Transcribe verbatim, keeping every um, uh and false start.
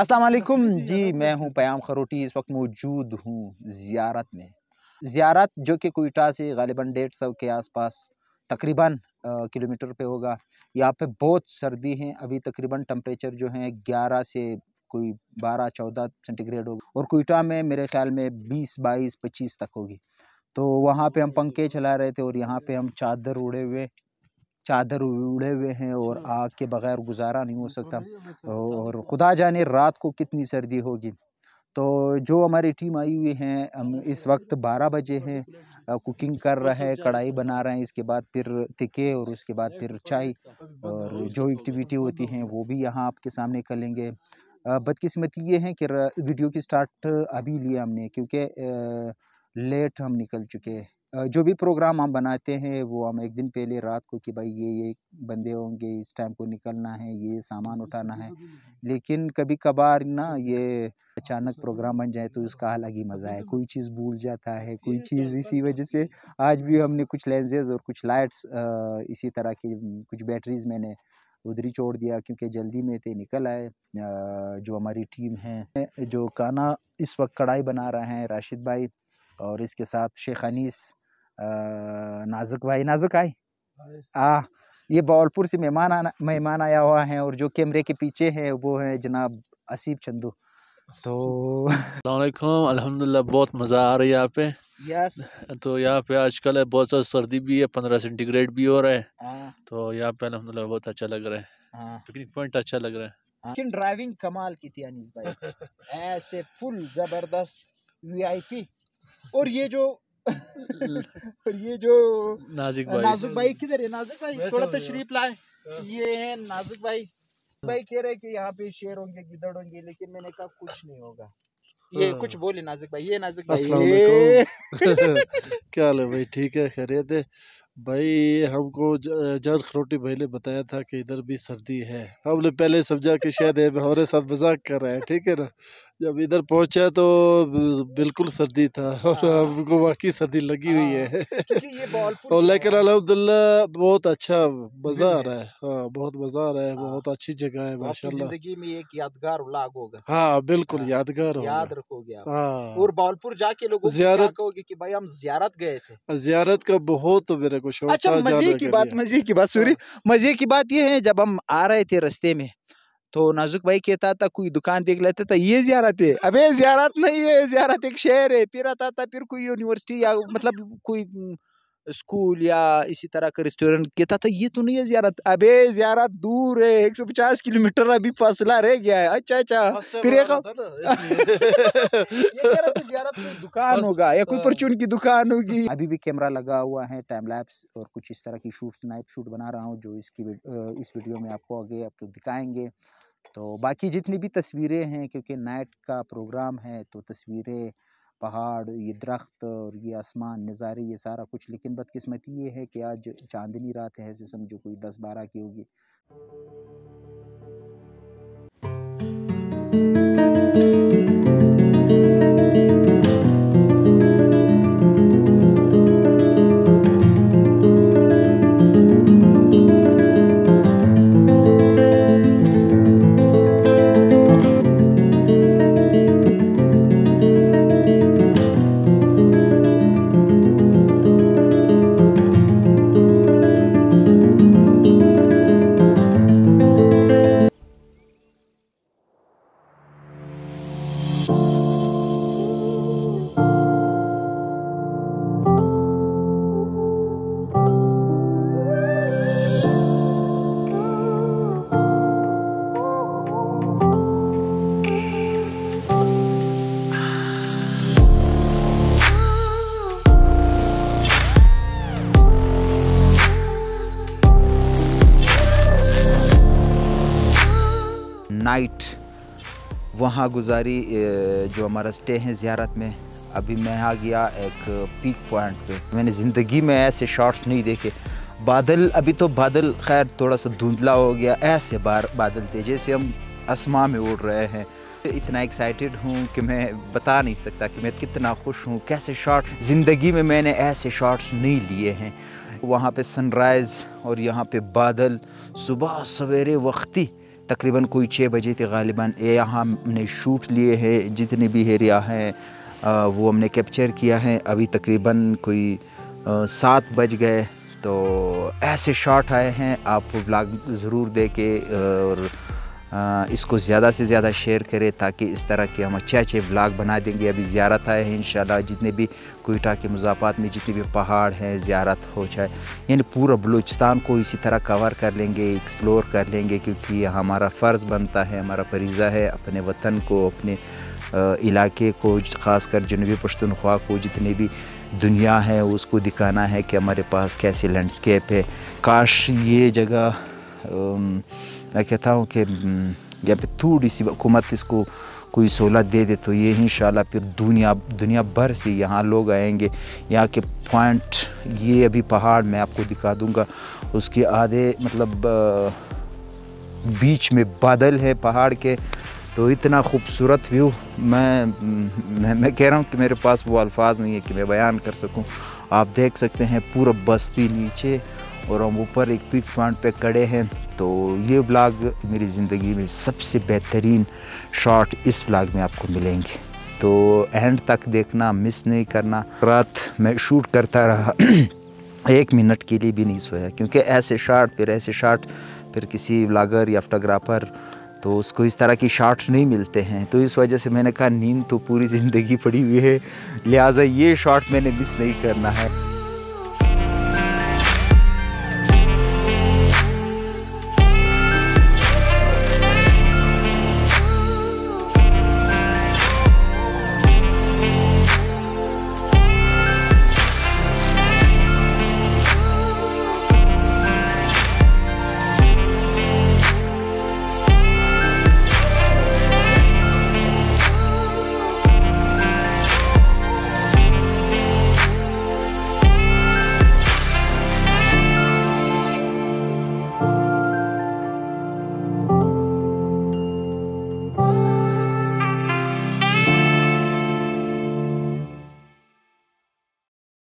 अस्सलाम वालेकुम जी, मैं हूँ पयाम खरोटी। इस वक्त मौजूद हूँ ज़ियारत में। ज़ियारत जो कि क्वेटा से गालिबन डेढ़ सौ के आसपास तकरीबन किलोमीटर पे होगा। यहाँ पे बहुत सर्दी है, अभी तकरीबन टम्परेचर जो है ग्यारह से कोई बारह चौदह सेंटीग्रेड होगा, और क्वेटा में मेरे ख्याल में बीस बाईस पच्चीस तक होगी। तो वहाँ पे हम पंखे चला रहे थे और यहाँ पे हम चादर उड़े हुए चादर उड़े हुए हैं, और आग के बग़ैर गुजारा नहीं हो सकता, और खुदा जाने रात को कितनी सर्दी होगी। तो जो हमारी टीम आई हुई है, हम इस वक्त बारह बजे हैं, कुकिंग कर रहे हैं, कढ़ाई बना रहे हैं, इसके बाद फिर तिके और उसके बाद फिर चाय, और जो एक्टिविटी होती हैं वो भी यहाँ आपके सामने कर लेंगे। बदकिस्मती ये है कि वीडियो की स्टार्ट अभी लिया हमने, क्योंकि लेट हम निकल चुके हैं। जो भी प्रोग्राम हम बनाते हैं वो हम एक दिन पहले रात को कि भाई ये ये बंदे होंगे, इस टाइम को निकलना है, ये सामान उठाना है, लेकिन कभी कभार ना ये अचानक प्रोग्राम बन जाए तो उसका अलग ही मज़ा है। कोई चीज़ भूल जाता है, कोई चीज़, इसी वजह से आज भी हमने कुछ लेंसेज और कुछ लाइट्स, इसी तरह की कुछ बैटरीज मैंने उधर ही छोड़ दिया, क्योंकि जल्दी में थे निकल आए। जो हमारी टीम है जो खाना इस वक्त कढ़ाई बना रहे हैं राशिद भाई, और इसके साथ शेख अनीस, नाजुक भाई, नाजुक आई आ ये बौलपुर से मेहमान आना मेहमान आया हुआ है, और जो कैमरे के पीछे है वो है जनाब असीब चंदू। तो अस्सलाम अल्हम्दुलिल्लाह, बहुत मज़ा आ रहा है यहाँ पे। यस, तो यहाँ पे आजकल बहुत सा सर्दी भी है, पंद्रह सेंटीग्रेड भी हो रहा है, तो यहाँ पे अल्हम्दुलिल्लाह बहुत अच्छा लग रहा है, पिकनिक पॉइंट अच्छा लग रहा है। लेकिन ड्राइविंग कमाल की थी अनीस भाई, ऐसे फुल जबरदस्त वी आई पी। और ये जो और ये जो नाजुक भाई नाजुक भाई किधर है? नाजुक भाई थोड़ा तशरीफ लाए। ये है नाजुक भाई भाई कह रहे कि यहाँ पे शेर होंगे, गिदड़ होंगे, लेकिन मैंने कहा कुछ नहीं होगा। ये कुछ बोले नाजुक भाई, ये नाजुक भाई अस्सलाम वालेकुम क्या हाल है भाई? ठीक है, खैरियत है भाई। हमको जन खरोटी भाई ने बताया था कि इधर भी सर्दी है, हमने पहले समझा कि शायद हमारे साथ मजाक कर रहा है, ठीक है ना। जब इधर पहुंचा तो बिल्कुल सर्दी था, और हमको वाकई सर्दी लगी हुई है, और लेकिन अल्हम्दुलिल्लाह बहुत अच्छा मज़ा आ रहा है। हाँ, बहुत मज़ा आ रहा है, बहुत अच्छी जगह है माशाल्लाह। जिंदगी में एक यादगार व्लॉग होगा। हाँ बिल्कुल, यादगार याद रखोगे आप। हाँ, और बौलपुर जाके लोगों ज़ियारत कहोगे कि भाई हम ज़ियारत गए थे। ज़ियारत का बहुत मेरे को शौक। अच्छा, मजे की बात मजे की बात सूरी मजे की बात ये है, जब हम आ रहे थे रास्ते में तो नाजुक भाई कहता था कोई दुकान देख लेता था, ये ज़ियारत है। अबे ज़ियारत नहीं है, ज़ियारत एक शहर है। फिर आता था फिर कोई यूनिवर्सिटी या मतलब कोई स्कूल या इसी तरह का रेस्टोरेंट, कहता था ये तो नहीं है ज़ियारत। अबे ज़ियारत दूर है, एक सौ पचास किलोमीटर अभी फासला रह गया है। अच्छा अच्छा, फिर एक ज़ियारत में दुकान होगा या कोई परचून की दुकान होगी। अभी भी कैमरा लगा हुआ है, टाइम लैप्स और कुछ इस तरह की शूट्स, नाइट शूट बना रहा हूँ, जो इसकी इस वीडियो में आपको आगे आपको दिखाएंगे। तो बाकी जितनी भी तस्वीरें हैं, क्योंकि नाइट का प्रोग्राम है, तो तस्वीरें, पहाड़, ये दरख्त और ये आसमान नज़ारे, ये सारा कुछ। लेकिन बदकिस्मती ये है कि आज चांदनी रात है, ऐसे समझो कोई दस बारह की होगी। नाइट वहाँ गुजारी जो हमारा स्टे है ज़ियारत में। अभी मैं आ गया एक पीक पॉइंट पे, मैंने ज़िंदगी में ऐसे शॉट्स नहीं देखे। बादल, अभी तो बादल खैर थोड़ा सा धुंधला हो गया, ऐसे बार बादल थे जैसे हम आसमां में उड़ रहे हैं। इतना एक्साइटेड हूँ कि मैं बता नहीं सकता कि मैं कितना खुश हूँ। कैसे शॉट्स, ज़िंदगी में मैंने ऐसे शॉट्स नहीं लिए हैं। वहाँ पर सनराइज़ और यहाँ पर बादल, सुबह सवेरे वक्ती तकरीबन कोई छः बजे तक गालिबा यहाँ हमने शूट लिए हैं, जितने भी एरिया हैं वो हमने कैप्चर किया है। अभी तकरीबन कोई सात बज गए, तो ऐसे शॉट आए हैं। आप वो ब्लॉग ज़रूर देखें और इसको ज़्यादा से ज़्यादा शेयर करें ताकि इस तरह के हम अच्छे अच्छे ब्लॉग बना देंगे। अभी ज़ियारत आए हैं, इंशाल्लाह जितने भी क्वेटा के मुज़ाफ़ात में जितने भी पहाड़ हैं ज़ियारत हो जाए, यानी पूरा बलोचिस्तान को इसी तरह कवर कर लेंगे, एक्सप्लोर कर लेंगे, क्योंकि हमारा फ़र्ज़ बनता है, हमारा फरीज़ा है अपने वतन को, अपने इलाके को, ख़ासकर जनूबी पश्तनखवा को जितने भी दुनिया है उसको दिखाना है कि हमारे पास कैसी लैंडस्केप है। काश ये जगह मैं कहता हूँ कि यहाँ पे थोड़ी सी हुकूमत इसको कोई सहूलत दे दे तो ये इंशाल्लाह फिर दुनिया दुनिया भर से यहाँ लोग आएंगे। यहाँ के पॉइंट ये अभी पहाड़ मैं आपको दिखा दूँगा, उसके आधे मतलब बीच में बादल है पहाड़ के, तो इतना खूबसूरत व्यू मैं मैं, मैं कह रहा हूँ कि मेरे पास वो अल्फाज नहीं है कि मैं बयान कर सकूँ। आप देख सकते हैं पूरा बस्ती नीचे और हम ऊपर एक पिक पॉइंट पे खड़े हैं। तो ये ब्लॉग मेरी ज़िंदगी में सबसे बेहतरीन शॉट इस ब्लॉग में आपको मिलेंगे, तो एंड तक देखना, मिस नहीं करना। रात मैं शूट करता रहा एक मिनट के लिए भी नहीं सोया, क्योंकि ऐसे शॉट फिर ऐसे शॉट फिर किसी ब्लॉगर या फोटोग्राफर तो उसको इस तरह की शॉट्स नहीं मिलते हैं, तो इस वजह से मैंने कहा नींद तो पूरी ज़िंदगी पड़ी हुई है, लिहाजा ये शॉट मैंने मिस नहीं करना है।